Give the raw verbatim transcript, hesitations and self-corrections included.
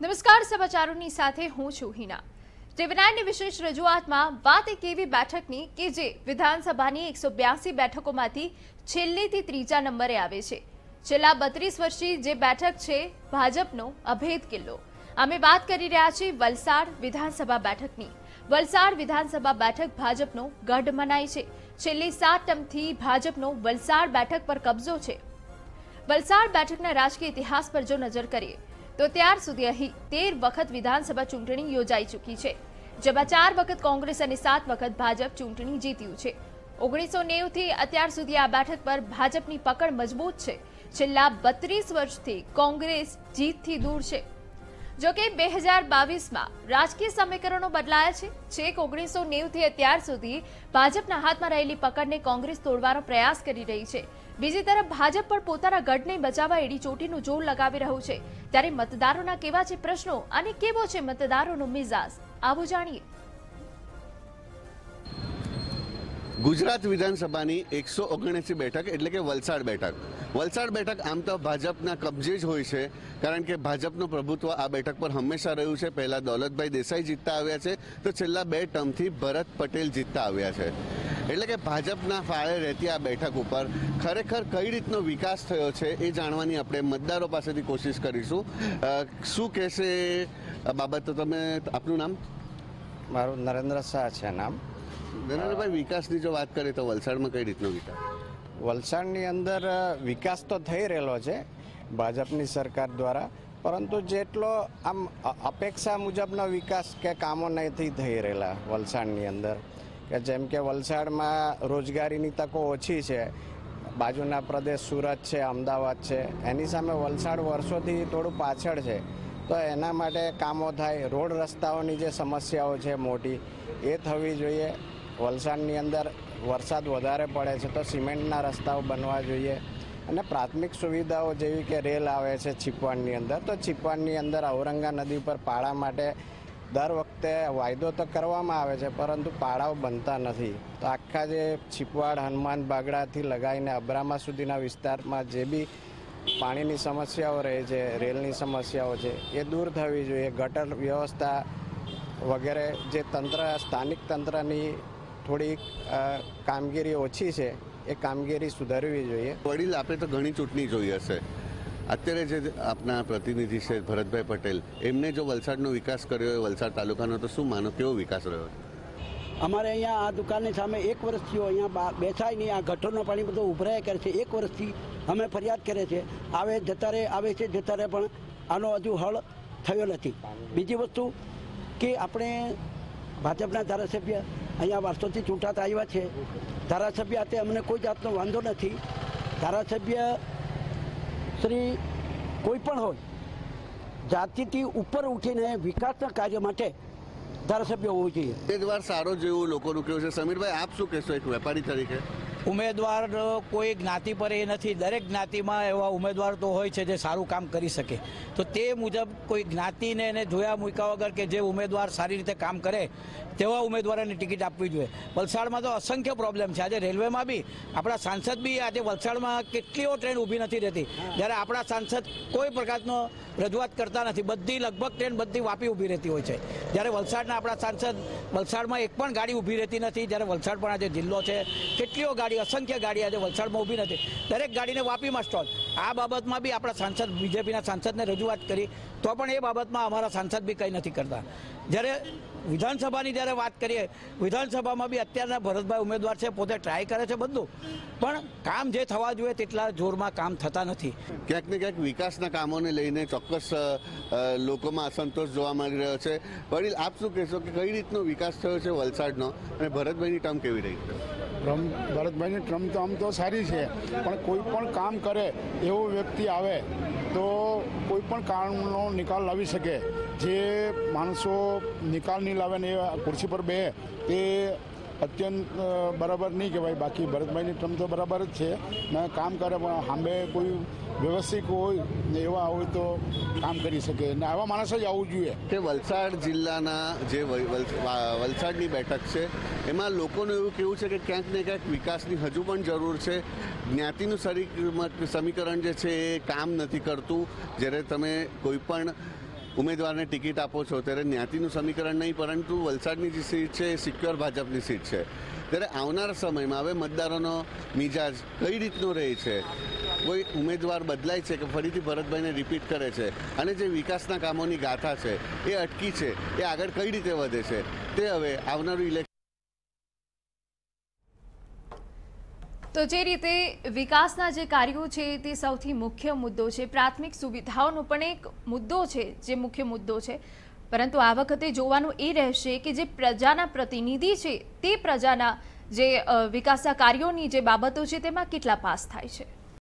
નમસ્કાર, સમાચારોની સાથે હું છું હિના। ટીવીનાઇનની વિશેષ રજૂઆતમાં વાત એક એવી બેઠકની કે જે વિધાનસભાની એકસો બ્યાસી બેઠકોમાંથી છેલ્લીથી ત્રીજા નંબરે આવે છે। છેલ્લા બત્રીસ વર્ષથી જે બેઠક છે ભાજપનો અભેદ કિલ્લો। અમે વાત કરી રહ્યા છીએ વલસાડ વિધાનસભા બેઠકની। વલસાડ વિધાનસભા બેઠક ભાજપનો ગઢ મનાય છે। છેલ્લી સાત ટર્મથી ભાજપનો વલસાડ બેઠક પર કબજો છે। વલસાડ બેઠકના રાજકીય ઇતિહાસ પર જો નજર કરીએ तो त्यार सुधी अहीं तेर वखत विधानसभा चूंटणी योजाई चूकी है, जेमां चार वखत कांग्रेस अने सात वखत भाजप चूंटणी जीत्युं छे। ओगनीस सौ नेव थी अत्यार सुधी आ बैठक पर भाजपनी पकड़ मजबूत छे। छेल्ला बत्रीस वर्षथी कांग्रेस जीतथी दूर छे। जो के बे हजार बावीस में राजकीय समीकरणों बदलाया छे। छेक ओगनीस सौ नेव थी अत्यार सुधी भाजपना हाथमां रहेली पकड़ने कांग्रेस तोड़वानो प्रयास करी रही छे। બીજી તરફ ભાજપ પર પોતાના ગઢને બચાવવા એડી ચોટીનું જોર લગાવી રહ્યું છે। ત્યારે મતદારોના કેવા છે પ્રશ્નો અને કેવો છે મતદારોનો મિજાજ, આવો જાણીએ। ગુજરાત વિધાનસભાની એકસો ઓગણએંસી બેઠક એટલે કે વલસાડ બેઠક વલસાડ બેઠક આમ તો ભાજપના કબજે જ હોય છે, કારણ કે ભાજપનું પ્રભુત્વ આ બેઠક પર હંમેશા રહ્યું છે। પહેલા દોલતભાઈ દેસાઈ જીતતા આવ્યા છે, તો છેલ્લા બે ટર્મથી ભરત પટેલ જીતતા આવ્યા છે। એટલે કે ભાજપના ફાળે રહેતી આ બેઠક ઉપર ખરેખર કઈ રીતનો વિકાસ થયો છે એ જાણવાની આપણે મતદારો પાસેથી કોશિશ કરીશું। શું કહેશે બાબત? તો તમે, આપનું નામ? મારું નરેન્દ્ર શાહ છે નામ। નરેન્દ્રભાઈ, વિકાસની જો વાત કરીએ તો વલસાડમાં કઈ રીતનો વિકાસ? વલસાડની અંદર વિકાસ તો થઈ રહેલો છે ભાજપની સરકાર દ્વારા, પરંતુ જેટલો આમ અપેક્ષા મુજબનો વિકાસ કે કામો નથી થઈ રહેલા વલસાડની અંદર। કે જેમ કે વલસાડમાં રોજગારીની તકો ઓછી છે, બાજુના પ્રદેશ સુરત છે, અમદાવાદ છે, એની સામે વલસાડ વર્ષોથી થોડું પાછળ છે। તો એના માટે કામો થાય, રોડ રસ્તાઓની જે સમસ્યાઓ છે મોટી એ થવી જોઈએ। વલસાડની અંદર વરસાદ વધારે પડે છે તો સિમેન્ટના રસ્તાઓ બનવા જોઈએ, અને પ્રાથમિક સુવિધાઓ જેવી કે રેલ આવે છે છીપવાડની અંદર, તો છીપવાડની અંદર ઔરંગા નદી પર પાળા માટે દર વખતે વાયદો તો કરવામાં આવે છે, પરંતુ પાળાઓ બનતા નથી। તો આખા જે છીપવાડ હનુમાન બાગડાથી લગાવીને અબ્રામા સુધીના વિસ્તારમાં જે બી પાણીની સમસ્યાઓ રહે છે, રેલની સમસ્યાઓ છે, એ દૂર થવી જોઈએ। ગટર વ્યવસ્થા વગેરે જે તંત્ર, સ્થાનિક તંત્રની થોડીક કામગીરી ઓછી છે, એ કામગીરી સુધારવી જોઈએ। વડીલ, આપણે તો ઘણી ચૂંટણી જોઈ હશે। અત્યારે જે આપના પ્રતિનિધિ છે ભરતભાઈ પટેલ, એમને જો વલસાડનો વિકાસ કર્યો હોય, વલસાડ તાલુકાનો, તો શું માનો કેવો વિકાસ રહ્યો? અમારે અહીંયા આ દુકાનની સામે એક વર્ષથી અહીંયા બેસાય નહીં, આ ગટરનો પાણી બધો ઉભરાયા કરે છે। એક વર્ષથી અમે ફરિયાદ કરે છે, આવે જતા રહે, આવે છે જતા રહે, પણ આનો હજુ હળ થયો નથી। બીજી વસ્તુ કે આપણે ભાજપના ધારાસભ્ય અહીંયા વર્ષોથી ચૂંટાતા આવ્યા છે, ધારાસભ્ય સાથે અમને કોઈ જાતનો વાંધો નથી। ધારાસભ્ય શ્રી કોઈપણ હોય જાતિથી ઉપર ઉઠીને વિકાસના કાર્ય માટે ધારાસભ્ય હોવું જોઈએ। ઉમેદવાર સારો જેવું લોકોનું કહેવું છે। સમીરભાઈ, આપ શું કહેશો એક વેપારી તરીકે? ઉમેદવાર કોઈ જ્ઞાતિ પર એ નથી, દરેક જ્ઞાતિમાં એવા ઉમેદવાર તો હોય છે જે સારું કામ કરી શકે। તો તે મુજબ કોઈ જ્ઞાતિને એને જોયા મૂક્યા વગર કે જે ઉમેદવાર સારી રીતે કામ કરે તેવા ઉમેદવારોને ટિકિટ આપવી જોઈએ। વલસાડમાં તો અસંખ્ય પ્રોબ્લેમ છે। આજે રેલવેમાં બી આપણા સાંસદ બી આજે વલસાડમાં કેટલીઓ ટ્રેન ઊભી નથી રહેતી, જ્યારે આપણા સાંસદ કોઈ પ્રકારનો રજૂઆત કરતા નથી। બધી લગભગ ટ્રેન બધી વાપી ઊભી રહેતી હોય છે, જ્યારે વલસાડના આપણા સાંસદ વલસાડમાં એક પણ ગાડી ઊભી રહેતી નથી, જ્યારે વલસાડ પણ આજે જિલ્લો છે, કેટલીઓ ગાડી, અસંખ્ય ગાડી આજે વલસાડમાં ઊભી નથી, દરેક ગાડીને વાપીમાં સ્ટોલ। આ બાબતમાં બી આપણા સાંસદ, બીજેપીના સાંસદને રજૂઆત કરી તો પણ એ બાબતમાં અમારા સાંસદ બી કંઈ નથી કરતા। જ્યારે વિધાનસભાની જ્યારે વાત કરીએ, વિધાનસભામાં બી અત્યારના ભરતભાઈ ઉમેદવાર છે, પોતે ટ્રાય કરે છે બધું, પણ કામ જે થવા જોઈએ તેટલા જોરમાં કામ થતા નથી। ક્યાંક ને ક્યાંક વિકાસના કામોને લઈને ચોક્કસ લોકોમાં અસંતોષ જોવા મળી રહ્યો છે। વડીલ, આપ શું કહેશો કે કઈ રીતનો વિકાસ થયો છે વલસાડનો, અને ભરતભાઈની ટર્મ કેવી રહી? ભરતભાઈની ટર્મ તો આમ તો સારી છે, પણ કોઈ પણ કામ કરે એવો વ્યક્તિ આવે તો કોઈ પણ કામનો નિકાલ લાવી શકે। જે માણસો નિકાલ નહીં લાવે ને એ ખુરશી પર બે, એ અત્યંત બરાબર નહીં કહેવાય। બાકી ભરતભાઈની ટર્મ તો બરાબર જ છે ને, કામ કરે, પણ સામે કોઈ વ્યવસ્થિત હોય ને એવા હોય તો કામ કરી શકે ને, આવા માણસ જ આવવું જોઈએ। કે વલસાડ જિલ્લાના જે વલસાડની બેઠક છે એમાં લોકોનું એવું કહેવું છે કે ક્યાંક ને ક્યાંક વિકાસની હજુ પણ જરૂર છે। જ્ઞાતિનું સમીકરણ જે છે એ કામ નથી કરતું। જ્યારે તમે કોઈ પણ उम्मीदवार ने टिकीट आपो छो त्यारे न्यातीनु समीकरण नहीं परंतु वलसाडनी जी सीट है सिक्योर भाजपनी सीट है त्यारे आवनार समय में हवे मतदारोनो मिजाज कई रीतनो रहे छे कोई उम्मीदवार बदलाय छे के फरीथी भरतभाई ने रिपीट करे छे अने जे विकासना कामोनी गाथा छे ए अटकी छे ए आगळ कई रीते वधे छे ते हवे आवनारू इलेक्शन तो जे रीते विकासना जे कार्यो छे ते सौथी मुख्य मुद्दो छे प्राथमिक सुविधाओनो पण एक मुद्दो छे जे मुख्य मुद्दो छे परंतु आ वखते जोवानुं ए रहेशे के जे प्रजाना प्रतिनिधि छे ते प्रजाना जे विकासना कार्योनी जे बाबतो छे तेमां केटला पास थाय छे।